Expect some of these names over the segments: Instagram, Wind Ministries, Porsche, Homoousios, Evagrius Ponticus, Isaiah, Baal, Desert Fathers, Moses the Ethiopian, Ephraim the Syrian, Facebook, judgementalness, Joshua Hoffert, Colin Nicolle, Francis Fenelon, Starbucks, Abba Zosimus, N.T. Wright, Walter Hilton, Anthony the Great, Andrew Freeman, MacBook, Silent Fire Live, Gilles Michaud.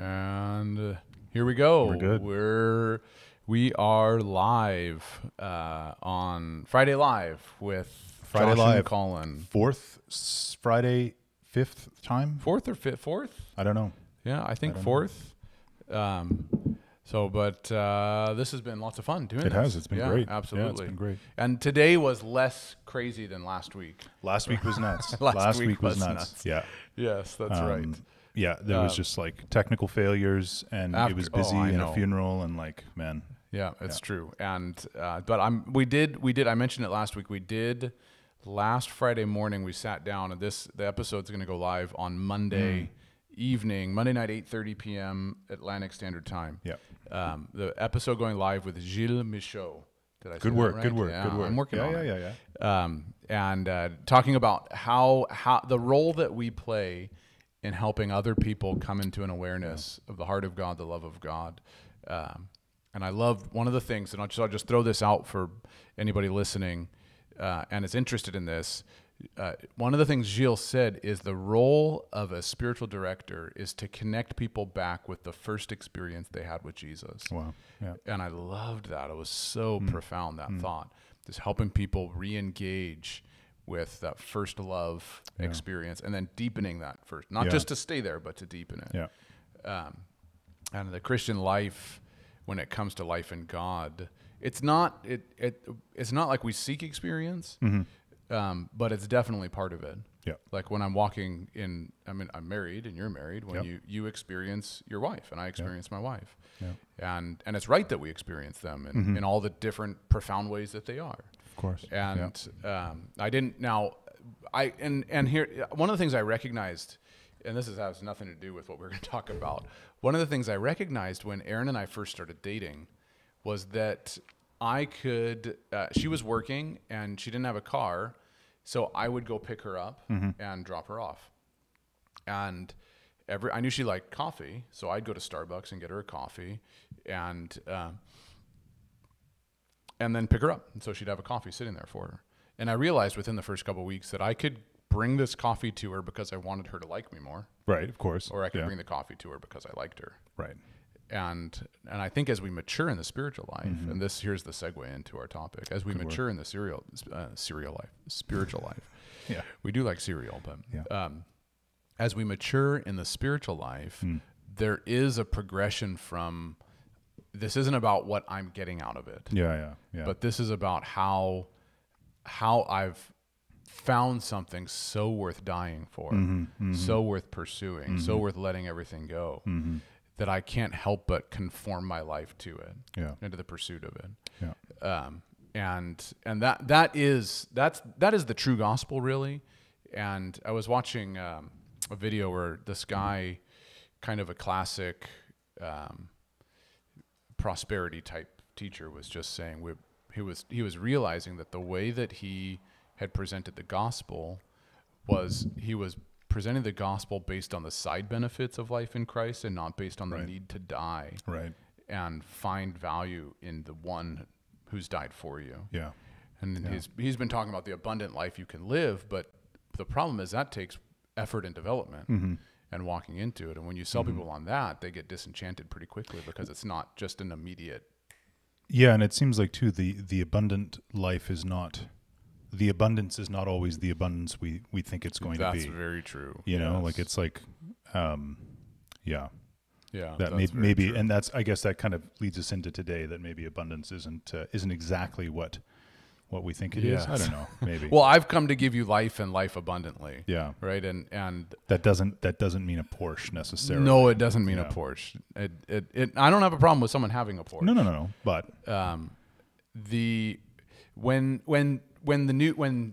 And here we go. We're good. We are live on Friday Live with Friday Josh Live and Colin. Fourth or fifth? I don't know. Yeah, I think fourth. This has been lots of fun doing it. It has. It's been great. Absolutely. Yeah, it's been great. And today was less crazy than last week. Last week was nuts. last week was nuts. Yeah. Yes, that's right. Yeah, there was just like technical failures, and it was busy and a funeral, and like, man. Yeah, it's true. And but we did. I mentioned it last week. We did last Friday morning. We sat down, and the episode's going to go live on Monday. Evening, Monday night, 8:30 p.m. Atlantic Standard Time. Yeah. The episode going live with Gilles Michaud. Did I say that right? Good work. Yeah, good work. I'm working on it. Yeah. Talking about how the role that we play in helping other people come into an awareness of the heart of God, the love of God. And I love one of the things, and I'll just throw this out for anybody listening and is interested in this. One of the things Gilles said is the role of a spiritual director is to connect people back with the first experience they had with Jesus. Wow. Yeah. And I loved that. It was so profound, that thought. Just helping people re-engage with that first love experience and then deepening that first. Not just to stay there, but to deepen it. Yeah. And the Christian life, when it comes to life in God, it's not like we seek experience. Mm-hmm. But it's definitely part of it. Yeah. Like when I'm walking in, I mean, I'm married and you're married, when you experience your wife and I experience my wife. Yeah. And it's right that we experience them in all the different profound ways that they are. Of course. And here, one of the things I recognized, and this has nothing to do with what we're going to talk about. One of the things I recognized when Erin and I first started dating was that I could, she was working and she didn't have a car. So I would go pick her up and drop her off. And I knew she liked coffee. So I'd go to Starbucks and get her a coffee and then pick her up. And so she'd have a coffee sitting there for her. And I realized within the first couple of weeks that I could bring this coffee to her because I wanted her to like me more. Right. Of course. Or I could bring the coffee to her because I liked her. Right. And I think as we mature in the spiritual life, and here's the segue into our topic, as we mature in the spiritual life, we do like cereal, but as we mature in the spiritual life, there is a progression from, this isn't about what I'm getting out of it, but this is about how I've found something so worth dying for, so worth pursuing, so worth letting everything go. That I can't help but conform my life to it, into the pursuit of it, and that is the true gospel, really. And I was watching a video where this guy, kind of a classic prosperity type teacher, was just saying he was realizing that the way that he had presented the gospel was presenting the gospel based on the side benefits of life in Christ and not based on the need to die and find value in the one who's died for you. Yeah. And he's been talking about the abundant life you can live, but the problem is that takes effort and development and walking into it. And when you sell people on that, they get disenchanted pretty quickly because it's not just an immediate. Yeah. And it seems like too, the abundant life is not, the abundance is not always the abundance we think it's going to be. That's very true. You know, like it's like, that maybe, true. And that's, I guess that kind of leads us into today, that maybe abundance isn't exactly what we think it is. I don't know, maybe. Well, I've come to give you life and life abundantly. Yeah. Right. And that doesn't mean a Porsche necessarily. No, it doesn't mean a Porsche. I don't have a problem with someone having a Porsche. No. But, when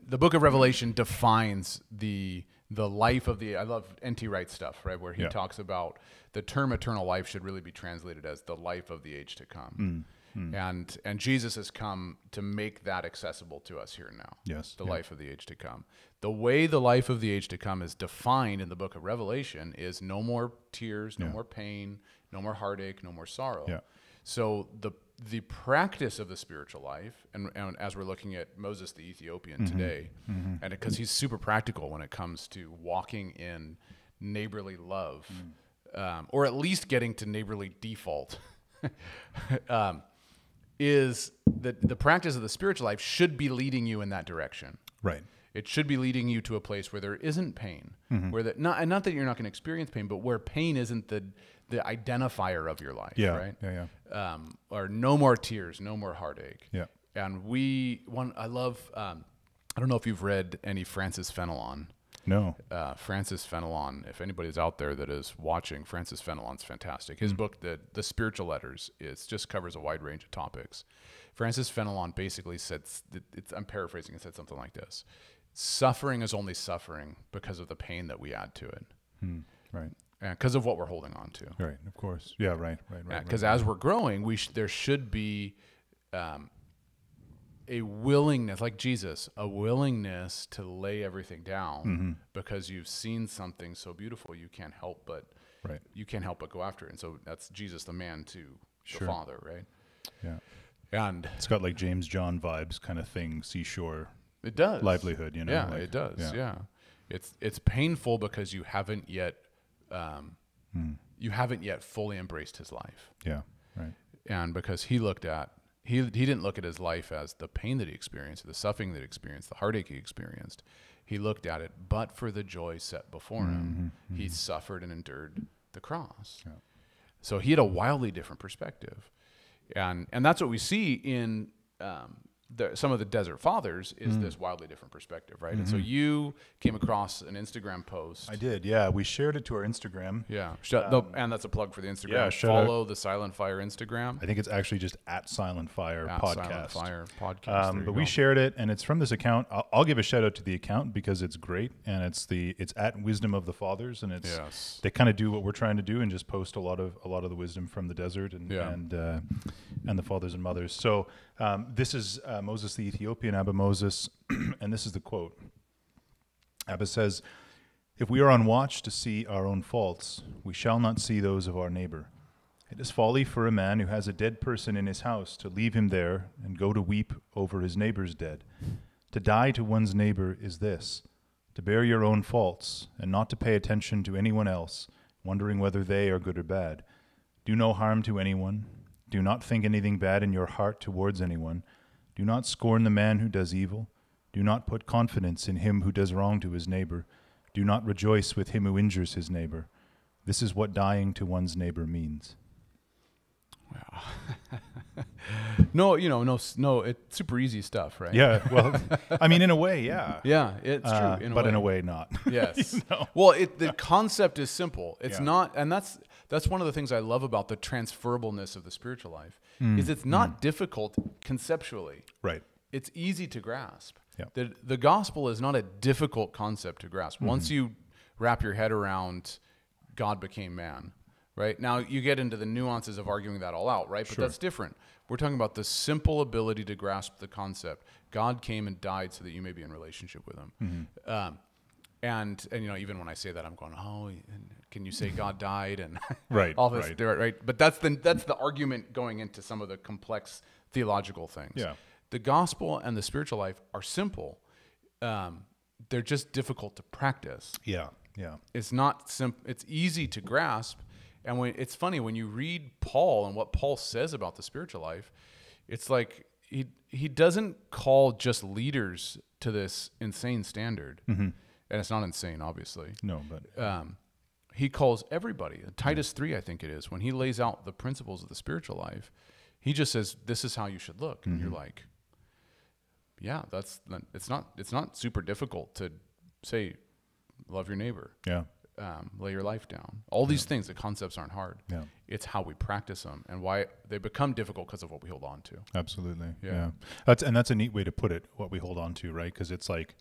the book of Revelation defines the life of the, I love N.T. Wright stuff, right? Where he talks about the term eternal life should really be translated as the life of the age to come. And Jesus has come to make that accessible to us here now. Yes. The life of the age to come. The way the life of the age to come is defined in the book of Revelation is no more tears, no more pain, no more heartache, no more sorrow. Yeah. So the practice of the spiritual life, and as we're looking at Moses the Ethiopian today, and because he's super practical when it comes to walking in neighborly love, or at least getting to neighborly default, is that the practice of the spiritual life should be leading you in that direction. Right. It should be leading you to a place where there isn't pain, mm-hmm. where that not that you're not going to experience pain, but where pain isn't the identifier of your life, yeah, right? Yeah, yeah. Or no more tears, no more heartache. Yeah. And I love. I don't know if you've read any Francis Fenelon. No. Francis Fenelon. If anybody's out there that is watching, Francis Fenelon's fantastic. His mm-hmm. book, The Spiritual Letters, just covers a wide range of topics. Francis Fenelon basically said, I'm paraphrasing, it said something like this: suffering is only suffering because of the pain that we add to it. Hmm. Right. Because of what we're holding on to. Right. Of course. Yeah. Right. Right. Right. Because as we're growing, there should be a willingness, like Jesus, a willingness to lay everything down mm-hmm. because you've seen something so beautiful you can't help but right. you can't help but go after it. And so that's Jesus, the man, to sure. the Father, right? Yeah. And it's got like James John vibes kind of thing, seashore. It does. Livelihood, you know. Yeah, like, it does. Yeah. yeah. It's painful because you haven't yet fully embraced his life. Yeah. Right. And because he didn't look at his life as the pain that he experienced, the suffering that he experienced, the heartache he experienced. He looked at it, but for the joy set before mm-hmm, him, mm-hmm. he suffered and endured the cross. Yeah. So he had a wildly different perspective. And that's what we see in some of the Desert Fathers is mm-hmm. this wildly different perspective, right? Mm-hmm. And so you came across an Instagram post. I did, yeah. We shared it to our Instagram. Yeah, and that's a plug for the Instagram. Yeah, follow the Silent Fire Instagram. I think it's actually just @SilentFirePodcast. Silent Fire Podcast. But we shared it, and it's from this account. I'll give a shout out to the account because it's great, and it's @WisdomOfTheFathers, and it's yes. they kind of do what we're trying to do and just post a lot of the wisdom from the desert and the fathers and mothers. So this is. Moses the Ethiopian, Abba Moses, and this is the quote. Abba says, "If we are on watch to see our own faults, we shall not see those of our neighbor. It is folly for a man who has a dead person in his house to leave him there and go to weep over his neighbor's dead. To die to one's neighbor is this, to bear your own faults and not to pay attention to anyone else, wondering whether they are good or bad. Do no harm to anyone. Do not think anything bad in your heart towards anyone. Do not scorn the man who does evil. Do not put confidence in him who does wrong to his neighbor. Do not rejoice with him who injures his neighbor. This is what dying to one's neighbor means." Wow. No, you know, no, it's super easy stuff, right? Yeah, well, I mean, in a way, yeah. Yeah, it's true. But in a way, not. Yes. You know? Well, the concept is simple. It's not, and that's one of the things I love about the transferableness of the spiritual life, is it's not difficult conceptually. Right. It's easy to grasp. Yeah. The gospel is not a difficult concept to grasp. Once you wrap your head around God became man, right? Now you get into the nuances of arguing that all out, right? But that's different. We're talking about the simple ability to grasp the concept. God came and died so that you may be in relationship with him. Mm-hmm. And you know, even when I say that, I'm going, oh, can you say God died and right, all this, right? But that's the argument going into some of the complex theological things. Yeah, the gospel and the spiritual life are simple; they're just difficult to practice. Yeah, yeah. It's not simple; it's easy to grasp. And it's funny when you read Paul and what Paul says about the spiritual life, it's like he doesn't call just leaders to this insane standard. Mm-hmm. And it's not insane, obviously. No, but he calls everybody. Titus 3, I think it is, when he lays out the principles of the spiritual life, he just says, "This is how you should look." And you're like, "Yeah, it's not super difficult to say, love your neighbor, yeah, lay your life down." All these things, the concepts aren't hard. Yeah, it's how we practice them and why they become difficult because of what we hold on to. Absolutely, yeah. That's a neat way to put it. What we hold on to, right? Because it's like.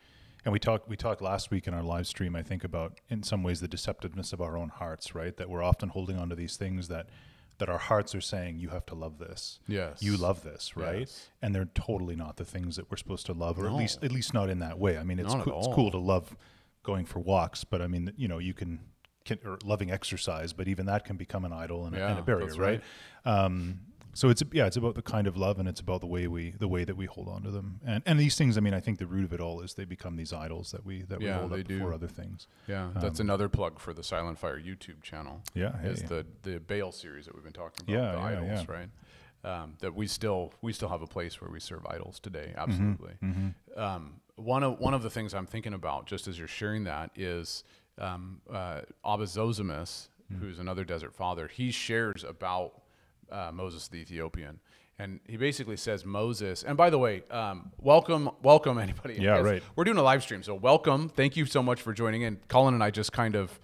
And we talked last week in our live stream, I think, about in some ways the deceptiveness of our own hearts, right? That we're often holding on to these things that our hearts are saying, you have to love this. Yes. You love this, right? Yes. And they're totally not the things that we're supposed to love, or no. at least not in that way. I mean, it's cool to love going for walks, but I mean, you know, you can or loving exercise, but even that can become an idol and a barrier, right? So it's, yeah, it's about the kind of love, and it's about the way that we hold on to them. And these things, I mean, I think the root of it all is they become these idols that we hold up before other things. Yeah, that's another plug for the Silent Fire YouTube channel. Yeah. Is the Baal series that we've been talking about, the idols, right? That we still have a place where we serve idols today, absolutely. Mm-hmm. One of the things I'm thinking about, just as you're sharing that, is Abba Zosimus, mm-hmm. who's another Desert Father. He shares about Moses the Ethiopian, and he basically says Moses. And by the way, welcome anybody. Yeah, right. We're doing a live stream, so welcome. Thank you so much for joining in. Colin and I just kind of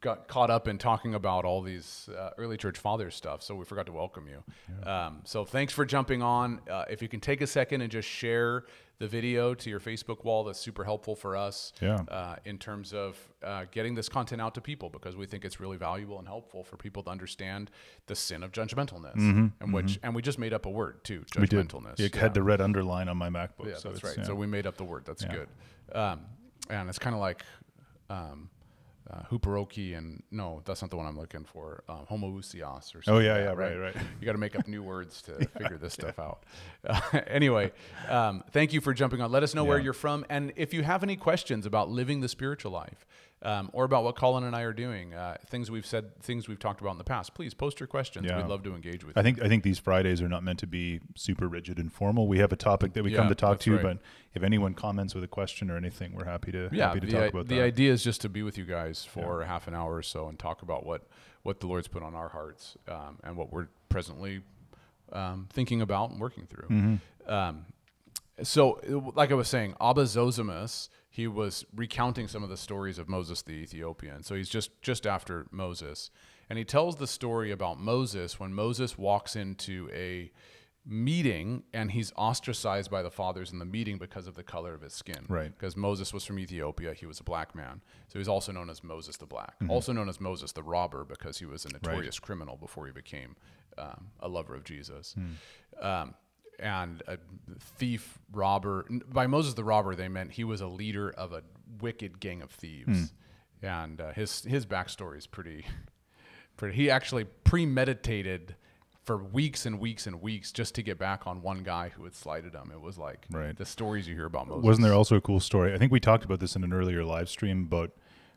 got caught up in talking about all these early church fathers stuff, so we forgot to welcome you. Yeah. So thanks for jumping on. If you can take a second and just share the video to your Facebook wall, that's super helpful for us in terms of getting this content out to people, because we think it's really valuable and helpful for people to understand the sin of judgmentalness, and we just made up a word too, judgmentalness. It had the red underline on my MacBook. Yeah, so that's right. Yeah. So we made up the word. That's good. And it's kind of like... Huperoki and no, that's not the one I'm looking for. Homoousios or something. Oh yeah, like that, right. You got to make up new words to figure this stuff out. Anyway, thank you for jumping on. Let us know where you're from, and if you have any questions about living the spiritual life, or about what Colin and I are doing, things we've said, things we've talked about in the past, please post your questions. We'd love to engage with you. I think these Fridays are not meant to be super rigid and formal. We have a topic that we come to talk to, but if anyone comments with a question or anything, we're happy to talk about that. The idea is just to be with you guys for half an hour or so and talk about what the Lord's put on our hearts and what we're presently thinking about and working through. Mm-hmm. So, like I was saying, Abba Zosimus, he was recounting some of the stories of Moses the Ethiopian. So he's just after Moses. And he tells the story about Moses when Moses walks into a meeting and he's ostracized by the fathers in the meeting because of the color of his skin. Right. Because Moses was from Ethiopia. He was a black man. So he's also known as Moses the Black. Mm-hmm. Also known as Moses the Robber, because he was a notorious criminal before he became a lover of Jesus. Mm. And a thief, robber. By Moses the Robber, they meant he was a leader of a wicked gang of thieves. Mm. And his backstory is pretty. He actually premeditated for weeks and weeks and weeks just to get back on one guy who had slighted him. It was like the stories you hear about Moses. Wasn't there also a cool story? I think we talked about this in an earlier live stream, but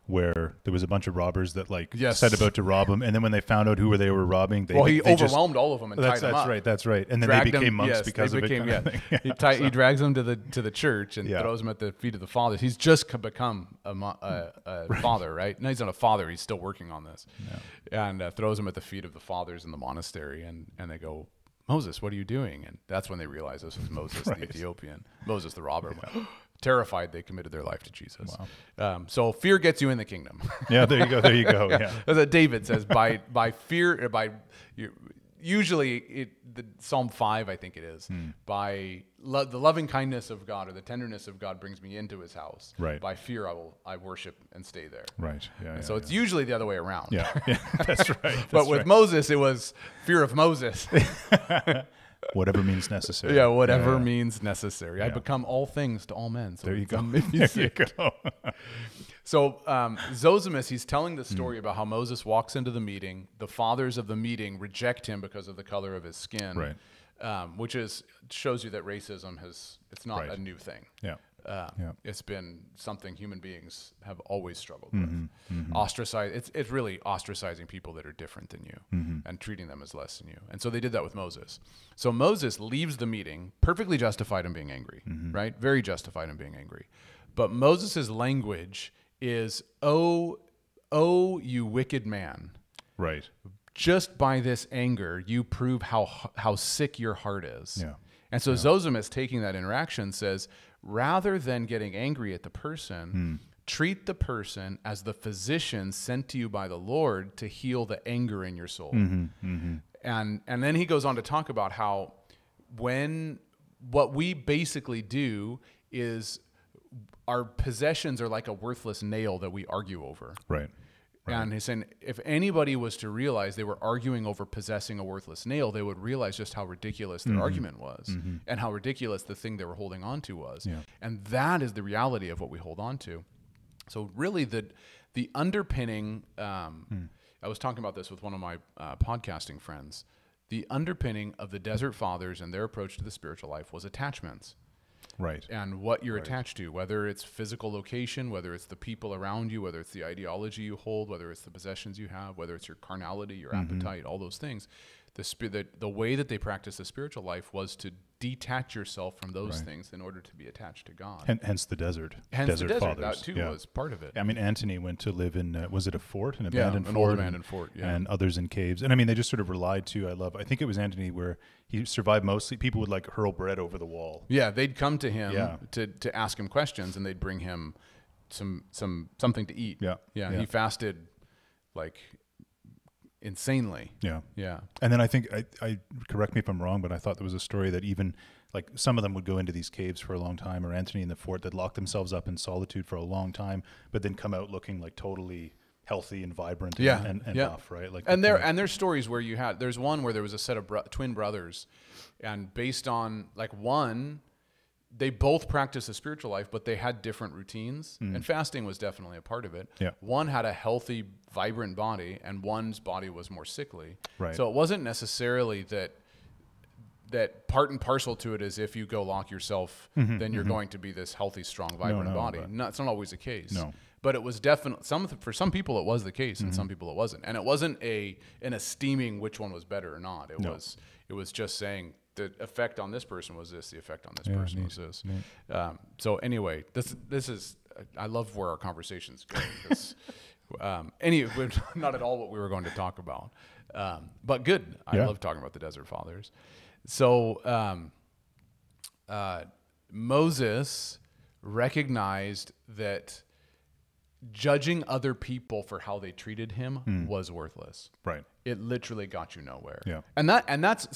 where there was a bunch of robbers that set about to rob him, and then when they found out who they were robbing, he overwhelmed all of them and tied them up. That's right. And then dragged they became monks because of it. He drags them to the church and throws them at the feet of the fathers. He's just become a father, right? No, he's not a father. He's still working on this, and throws them at the feet of the fathers in the monastery, and they go, Moses, what are you doing? And that's when they realize this was Moses the Ethiopian, Moses the robber. Yeah. Terrified, they committed their life to Jesus. Wow. So fear gets you in the kingdom. Yeah, there you go. Yeah. That's what David says, by fear, usually Psalm 5, I think it is, by the loving kindness of God, or the tenderness of God brings me into his house. Right. By fear, I worship and stay there. Right. Yeah. So it's usually the other way around. Yeah. That's right. But with Moses, it was fear of Moses. Whatever means necessary. Yeah, whatever means necessary. Yeah. I become all things to all men. So there you go. So Zosimus, he's telling the story about how Moses walks into the meeting. The fathers of the meeting reject him because of the color of his skin, which shows you that racism it's not a new thing. Yeah. It's been something human beings have always struggled with. Mm-hmm. It's really ostracizing people that are different than you and treating them as less than you. And so they did that with Moses. So Moses leaves the meeting perfectly justified in being angry, right? Very justified in being angry. But Moses's language is, oh, you wicked man. Right. Just by this anger, you prove how sick your heart is. Yeah. And so Zosimus, taking that interaction, says, rather than getting angry at the person, treat the person as the physician sent to you by the Lord to heal the anger in your soul. And then he goes on to talk about how what we basically do is our possessions are like a worthless nail that we argue over. Right. And he's saying if anybody was to realize they were arguing over possessing a worthless nail, they would realize just how ridiculous their argument was and how ridiculous the thing they were holding on to was. Yeah. And that is the reality of what we hold on to. So really the underpinning, I was talking about this with one of my podcasting friends, the underpinning of the Desert Fathers and their approach to the spiritual life was attachments. Right. And what you're attached to, whether it's physical location, whether it's the people around you, whether it's the ideology you hold, whether it's the possessions you have, whether it's your carnality, your appetite, all those things. The way that they practiced the spiritual life was to detach yourself from those things in order to be attached to God. Hence the desert. Hence the desert fathers. That too was part of it. I mean, Anthony went to live in, was it a fort? An abandoned fort? Yeah, an abandoned fort. Yeah. And others in caves. And I mean, they just sort of relied to, I think it was Anthony where he survived mostly. People would like hurl bread over the wall. Yeah, they'd come to him to ask him questions and they'd bring him something to eat. Yeah. Yeah, yeah. He fasted like... insanely. Yeah. Yeah. And then I think, I correct me if I'm wrong, but I thought there was a story that even like some of them would go into these caves for a long time, or Anthony in the fort, that locked themselves up in solitude for a long time, but then come out looking like totally healthy and vibrant and off, right? Like, and there's stories where you had, there's one where there was a set of twin brothers, and based on like they both practiced a spiritual life, but they had different routines, and fasting was definitely a part of it. Yeah. One had a healthy, vibrant body, and one's body was more sickly. Right. So it wasn't necessarily that part and parcel to it is if you go lock yourself, then you're going to be this healthy, strong, vibrant body. No, it's not always the case. No. But it was definitely, for some people it was the case, and some people it wasn't. And it wasn't an esteeming which one was better or not. It was just saying, the effect on this person was this, the effect on this person was this. Yeah. So anyway, this is, I love where our conversations go. Not at all what we were going to talk about, but good. I love talking about the Desert Fathers. So Moses recognized that judging other people for how they treated him was worthless. Right. It literally got you nowhere. Yeah. And that's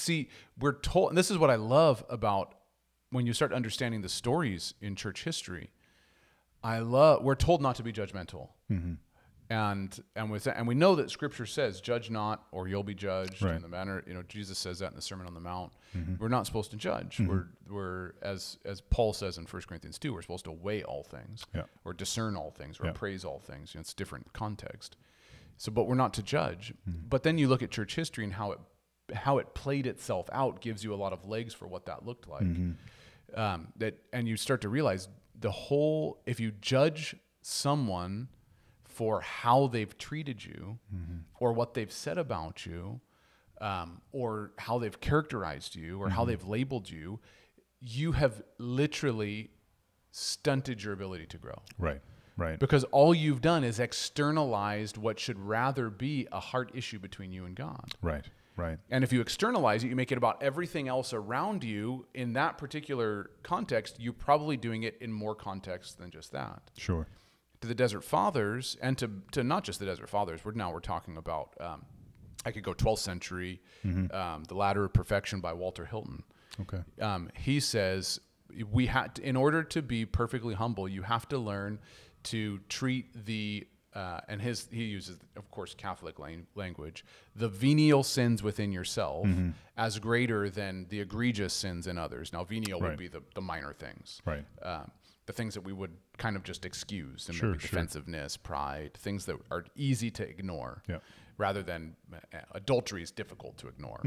we're told, and this is what I love about when you start understanding the stories in church history. We're told not to be judgmental. And we know that Scripture says, "Judge not, or you'll be judged." Right. In the manner, Jesus says that in the Sermon on the Mount. We're not supposed to judge. We're as Paul says in 1 Corinthians 2, we're supposed to weigh all things, or discern all things, or appraise all things. It's different context. So, but we're not to judge. But then you look at church history and how it played itself out gives you a lot of legs for what that looked like. And you start to realize if you judge someone for how they've treated you, or what they've said about you, or how they've characterized you, or how they've labeled you, you have literally stunted your ability to grow. Right, right. Because all you've done is externalized what should rather be a heart issue between you and God. Right, right. And if you externalize it, you make it about everything else around you in that particular context, you're probably doing it in more context than just that. Sure. To the Desert Fathers, and to not just the Desert Fathers, we're talking about, I could go 12th century, The Ladder of Perfection by Walter Hilton. Okay. He says, in order to be perfectly humble, you have to learn to treat he uses, of course, Catholic language, the venial sins within yourself as greater than the egregious sins in others. Now, venial would be the minor things. Right. The things that we would kind of just excuse, and maybe defensiveness, pride, things that are easy to ignore, rather than adultery is difficult to ignore.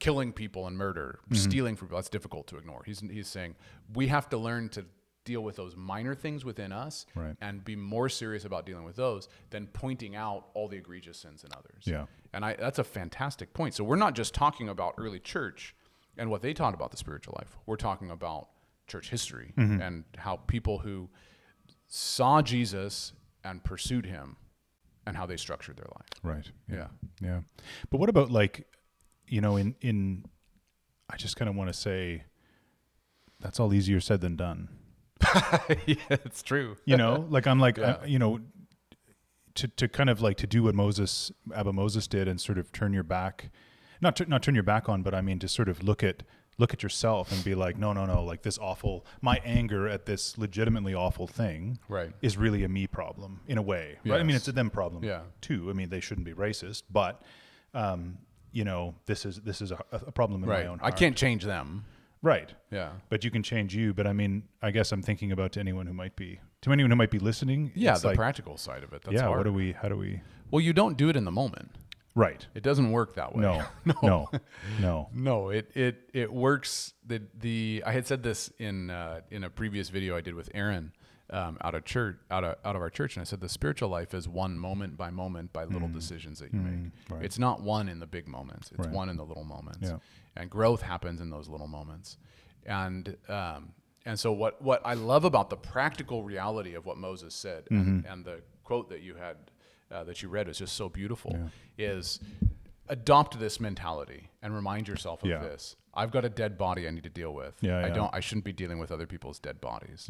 Killing people and murder, stealing from people, that's difficult to ignore. He's saying we have to learn to deal with those minor things within us and be more serious about dealing with those than pointing out all the egregious sins in others. Yeah. And that's a fantastic point. So we're not just talking about early church and what they taught about the spiritual life. We're talking about church history and how people who saw Jesus and pursued him and how they structured their life. Right. Yeah. Yeah. Yeah. But what about I just kind of want to say that's all easier said than done. Yeah, it's true. To kind of to do what Abba Moses did and sort of turn your back, not turn your back on, but I mean to sort of look at yourself and be like, no, like this awful, my anger at this legitimately awful thing is really a me problem in a way, right? Yes. I mean, it's a them problem too. I mean, they shouldn't be racist, but this is a problem in my own heart. I can't change them. Right. Yeah. But you can change you. But I mean, I guess I'm thinking about to anyone who might be listening. Yeah. The practical side of it. That's hard. How do we? Well, you don't do it in the moment. Right. It doesn't work that way. No, no, no, no. It works. I had said this in a previous video I did with Aaron, out of our church. And I said, the spiritual life is one moment by moment by little decisions that you make. Right. It's not one in the big moments. It's one in the little moments, and growth happens in those little moments. And so what I love about the practical reality of what Moses said and the quote that you had, that you read is just so beautiful, is adopt this mentality and remind yourself of this. I've got a dead body I need to deal with. I shouldn't be dealing with other people's dead bodies.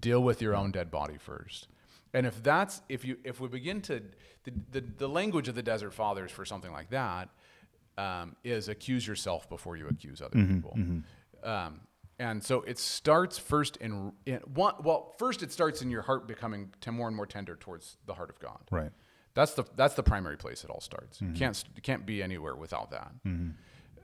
Deal with your own dead body first. And if that's, if we begin to, the language of the Desert Fathers for something like that, is accuse yourself before you accuse other people. And so it starts first it starts in your heart becoming more and more tender towards the heart of God. Right. That's the primary place it all starts. You can't be anywhere without that.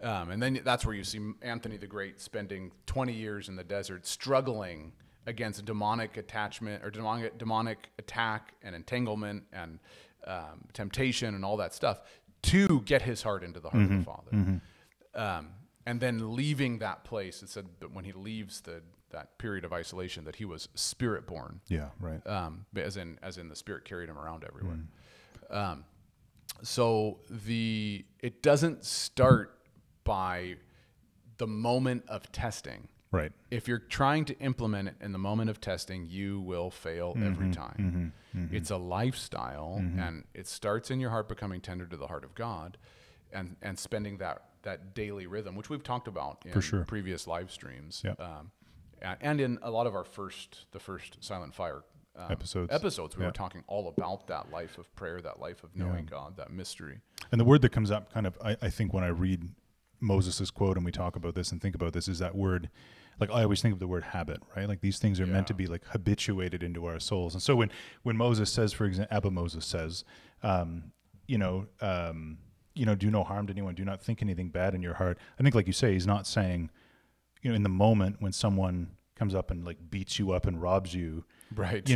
And then that's where you see Anthony the Great spending 20 years in the desert struggling against demonic attachment or demonic attack and entanglement and temptation and all that stuff to get his heart into the heart of the Father. And then leaving that place, it said that when he leaves that period of isolation, that he was spirit born. Yeah, right. As in the spirit carried him around everywhere. So it doesn't start by the moment of testing. Right. If you're trying to implement it in the moment of testing, you will fail every time. It's a lifestyle, and it starts in your heart becoming tender to the heart of God, and spending that daily rhythm, which we've talked about in previous live streams, and in a lot of our first Silent Fire episodes, we were talking all about that life of prayer, that life of knowing God, that mystery. And the word that comes up kind of, I think when I read Moses's quote and we talk about this and think about this, is that word, like I always think of the word habit, right? Like these things are meant to be like habituated into our souls. And so when Moses says, for example, Abba Moses says, do no harm to anyone, do not think anything bad in your heart. I think, like you say, he's not saying, in the moment when someone comes up and like beats you up and robs you, right?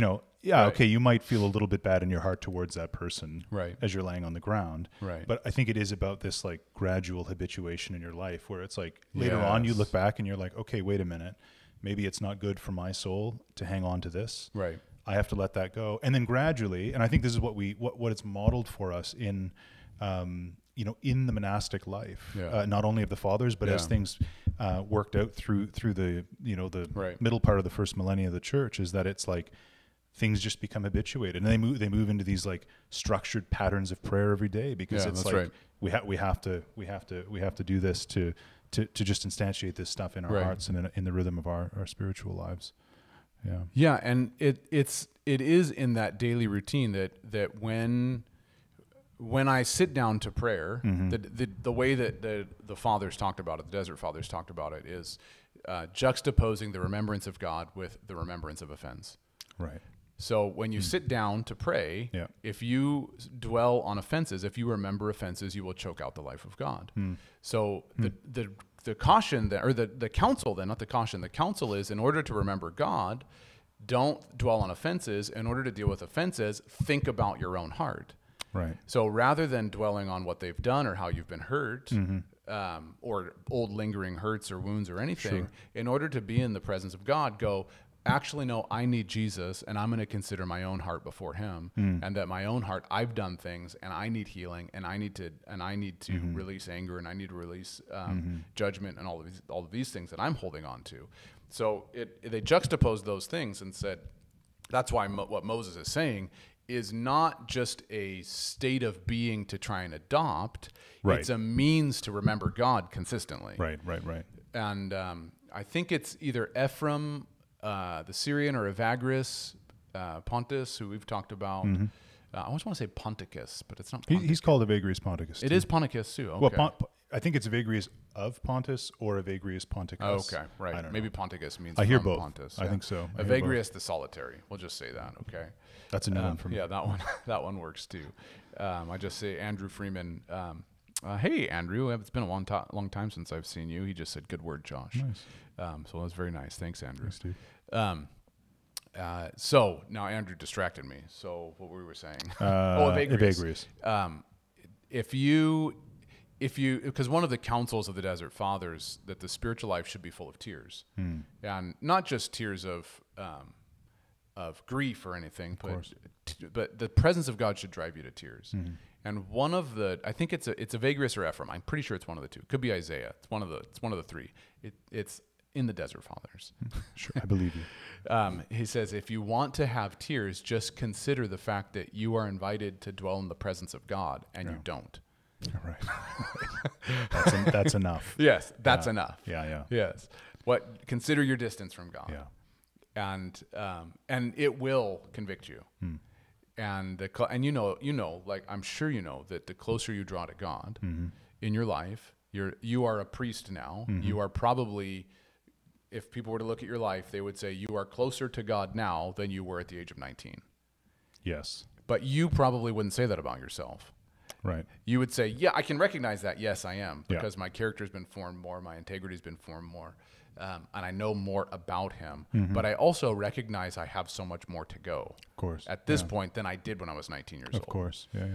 Okay, you might feel a little bit bad in your heart towards that person, right, as you're laying on the ground, right? But I think it is about this like gradual habituation in your life where it's like later on you look back and you're like, okay, wait a minute, maybe it's not good for my soul to hang on to this, right? I have to let that go. And then gradually, and I think this is what it's modeled for us in, in the monastic life, not only of the fathers, but as things worked out through the the middle part of the first millennia of the church, is that it's like things just become habituated, and they move into these like structured patterns of prayer every day, because it's like we have to do this to just instantiate this stuff in our hearts and in the rhythm of our spiritual lives. Yeah, and it is in that daily routine that when I sit down to prayer, the way that the fathers talked about it, the Desert Fathers talked about it, is juxtaposing the remembrance of God with the remembrance of offense. Right. So when you sit down to pray, if you dwell on offenses, if you remember offenses, you will choke out the life of God. So the caution that, or the counsel then, not the caution, the counsel is, in order to remember God, don't dwell on offenses. In order to deal with offenses, think about your own heart. Right. So rather than dwelling on what they've done or how you've been hurt, or old lingering hurts or wounds or anything, in order to be in the presence of God, go, actually, no, I need Jesus, and I'm going to consider my own heart before him, and that my own heart, I've done things, and I need healing, and I need to release anger, and I need to release judgment, and all of these things that I'm holding on to. So they juxtaposed those things and said, that's why what Moses is saying is not just a state of being to try and adopt. Right. It's a means to remember God consistently. Right. And I think it's either Ephraim the Syrian or Evagrius Ponticus, who we've talked about. I always want to say Ponticus, but it's not Ponticus. He's called Evagrius Ponticus. It is Ponticus too. Okay. Well, I think it's Evagrius of Pontus or Evagrius Ponticus. Okay, right. Maybe Ponticus means I hear both. Pontus, yeah. I think so. Evagrius the Solitary. We'll just say that, okay? That's a new one for me. Yeah, that one that one works too. I just say Andrew Freeman. Hey, Andrew. It's been a long time since I've seen you. He just said, good word, Josh. Nice. So that was very nice. Thanks, Andrew. Thanks, dude. So now Andrew distracted me. So what we were saying. Evagrius. If you, because one of the counsels of the Desert Fathers that the spiritual life should be full of tears, and not just tears of grief or anything, but the presence of God should drive you to tears. And one of the, I think it's Evagrius or Ephraim. I'm pretty sure it's one of the two. It could be Isaiah. It's one of the three. It's in the Desert Fathers. Sure, I believe you. He says, if you want to have tears, just consider the fact that you are invited to dwell in the presence of God, and you don't. All right. that's enough. Yes, that's enough. Yeah. Yes. Consider your distance from God. Yeah. And it will convict you. And like I'm sure you know that the closer you draw to God in your life, you are a priest now. You are probably, if people were to look at your life, they would say you are closer to God now than you were at the age of 19. Yes. But you probably wouldn't say that about yourself. Right. You would say, yeah, I can recognize that. Yes, I am, because my character's been formed more, my integrity's been formed more, and I know more about him. But I also recognize I have so much more to go. Of course. At this point than I did when I was 19 years old. Of course. Yeah.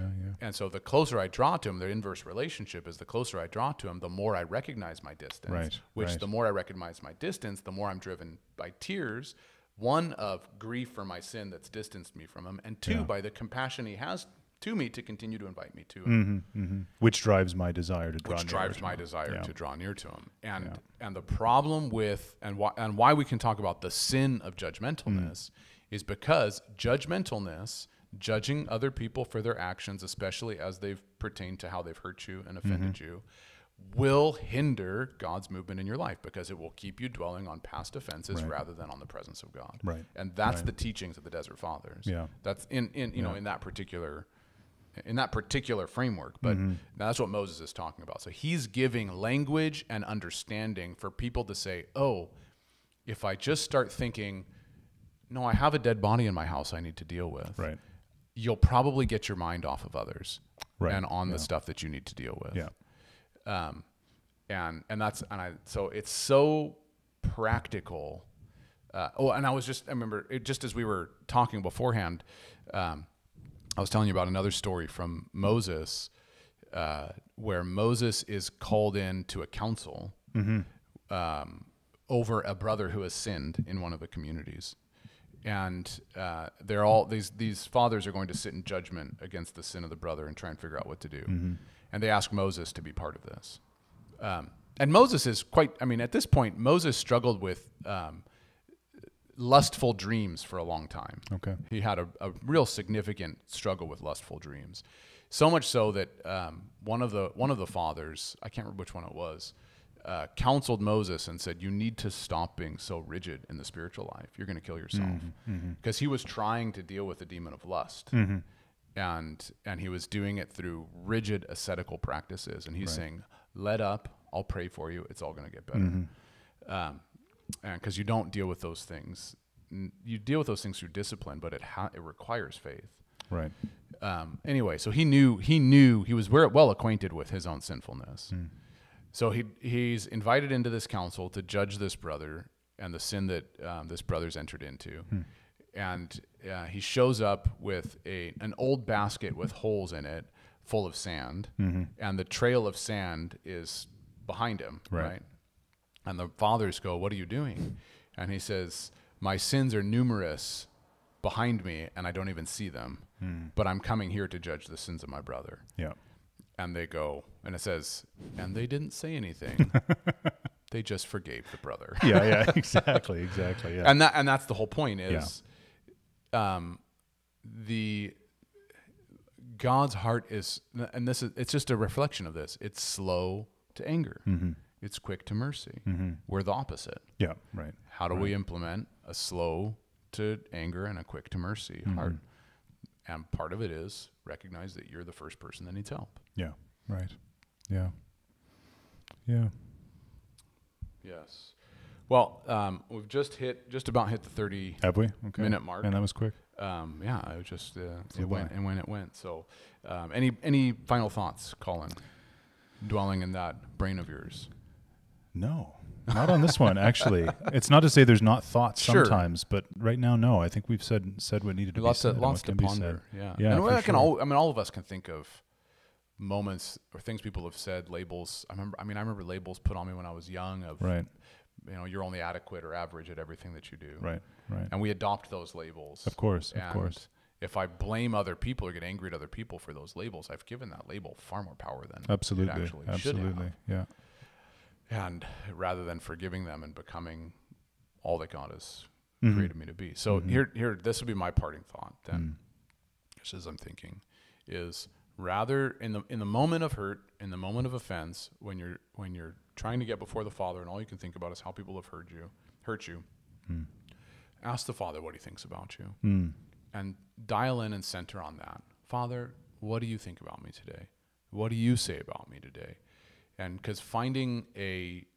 And so the closer I draw to him, the inverse relationship is the closer I draw to him, the more I recognize my distance. Right. The more I recognize my distance, the more I'm driven by tears. One, of grief for my sin that's distanced me from him, and two, by the compassion he has to me to continue to invite me to him, which drives my desire to draw near to him. And and the problem with and why we can talk about the sin of judgmentalness is because judgmentalness, judging other people for their actions, especially as they've pertained to how they've hurt you and offended you, will hinder God's movement in your life, because it will keep you dwelling on past offenses rather than on the presence of God. Right. And that's the teachings of the Desert Fathers. Yeah. That's in that particular. In that particular framework, but that's what Moses is talking about. So he's giving language and understanding for people to say, oh, if I just start thinking, no, I have a dead body in my house I need to deal with, you'll probably get your mind off of others and on the stuff that you need to deal with. Yeah. So it's so practical. And I remember just as we were talking beforehand, I was telling you about another story from Moses, where Moses is called in to a council over a brother who has sinned in one of the communities, and they're all these fathers are going to sit in judgment against the sin of the brother and try and figure out what to do, and they ask Moses to be part of this, and Moses is at this point Moses struggled with lustful dreams for a long time. Okay. He had a real significant struggle with lustful dreams, so much so that one of the fathers, I can't remember which one it was, counseled Moses and said, you need to stop being so rigid in the spiritual life. You're going to kill yourself. Because he was trying to deal with the demon of lust, and he was doing it through rigid ascetical practices, and he's saying, let up, I'll pray for you, it's all going to get better. Because you don't deal with those things. You deal with those things through discipline, but it requires faith. Right. Anyway, so he knew he was well acquainted with his own sinfulness. So he's invited into this council to judge this brother and the sin that this brother's entered into. And he shows up with an old basket with holes in it full of sand. And the trail of sand is behind him, right? And the fathers go, what are you doing? And he says, my sins are numerous behind me, and I don't even see them. But I'm coming here to judge the sins of my brother. Yeah. And they go, and it says, and they didn't say anything. They just forgave the brother. Exactly. Yeah. And that's the whole point is God's heart is, and it's just a reflection of this. It's slow to anger. It's quick to mercy. We're the opposite. Yeah, right. How do we implement a slow to anger and a quick to mercy heart? And part of it is recognize that you're the first person that needs help. Yeah, right. Yeah. Yeah. Yes. Well, we've just about hit the 30-minute mark. And that was quick. It was just it went. So, any final thoughts, Colin? Dwelling in that brain of yours. No, not on this one, actually. It's not to say there's not thoughts sometimes, but right now, no. I think we've said what needed to be said. Lots to ponder, yeah. And all of us can think of moments or things people have said, labels. I remember labels put on me when I was young of, you know, you're only adequate or average at everything that you do. Right. And we adopt those labels. Of course. If I blame other people or get angry at other people for those labels, I've given that label far more power than it actually should have. Yeah. And rather than forgiving them and becoming all that God has created me to be. So here, this would be my parting thought then, just as I'm thinking, is rather in the moment of hurt, in the moment of offense, when you're trying to get before the Father and all you can think about is how people have hurt you, ask the Father what he thinks about you. And dial in and center on that. Father, what do you think about me today? What do you say about me today? And because finding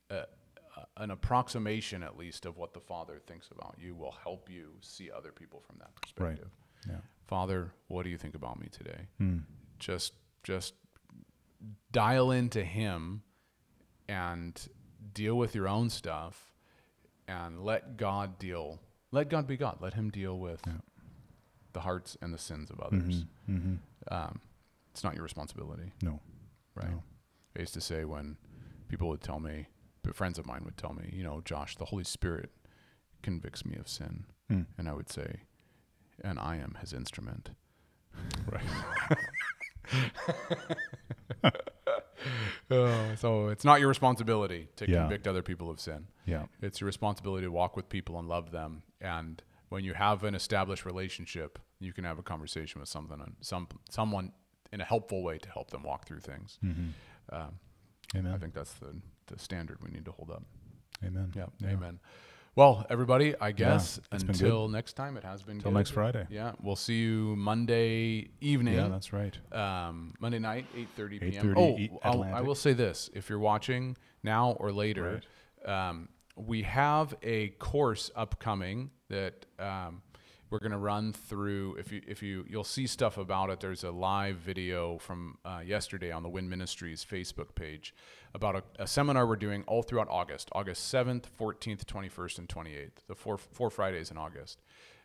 an approximation, at least, of what the Father thinks about you will help you see other people from that perspective. Right. Yeah. Father, what do you think about me today? Just dial into him and deal with your own stuff and let God deal. Let God be God. Let him deal with... Yeah. the hearts and the sins of others. It's not your responsibility. No. Right. No. I used to say when people would tell me, but friends of mine would tell me, you know, Josh, the Holy Spirit convicts me of sin. And I would say, and I am his instrument. Right. So it's not your responsibility to convict other people of sin. Yeah. It's your responsibility to walk with people and love them. And when you have an established relationship, you can have a conversation with someone in a helpful way to help them walk through things. Amen. I think that's the standard we need to hold up. Amen. Yep. Yeah. Amen. Well, everybody, I guess until next time, it has been until next Friday. Yeah, we'll see you Monday evening. Yeah, that's right. Monday night, 8:30 p.m. I will say this: if you're watching now or later, we have a course upcoming that we're going to run through. You'll see stuff about it. There's a live video from yesterday on the Wind Ministries Facebook page about a seminar we're doing all throughout August 7th, 14th, 21st, and 28th, the four Fridays in August.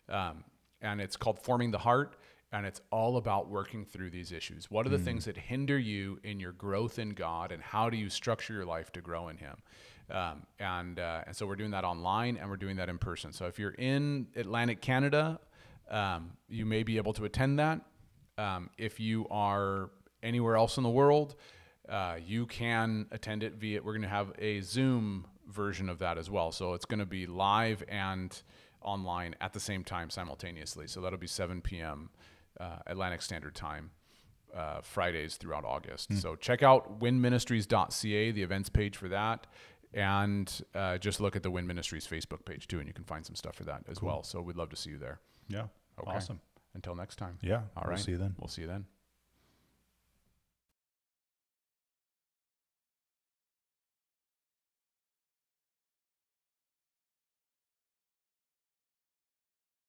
And it's called Forming the Heart, and it's all about working through these issues. What are the things that hinder you in your growth in God, and how do you structure your life to grow in him? And so we're doing that online and we're doing that in person. So if you're in Atlantic Canada, you may be able to attend that. If you are anywhere else in the world, you can attend it we're going to have a Zoom version of that as well. So it's going to be live and online at the same time simultaneously. So that'll be 7 p.m. Atlantic Standard Time. Fridays throughout August. So check out windministries.ca, the events page for that. And just look at the Wind Ministries Facebook page too, and you can find some stuff for that as well. So we'd love to see you there. Yeah. Okay. Awesome. Until next time. Yeah. All right. We'll see you then.